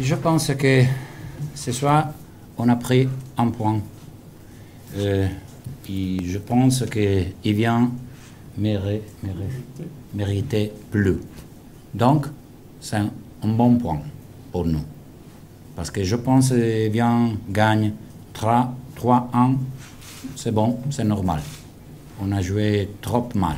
Je pense que ce soir, on a pris un point. Et je pense qu'il vient mériter plus. Donc, c'est un bon point pour nous. Parce que je pense qu'il vient gagner 3 ans. C'est bon, c'est normal. On a joué trop mal.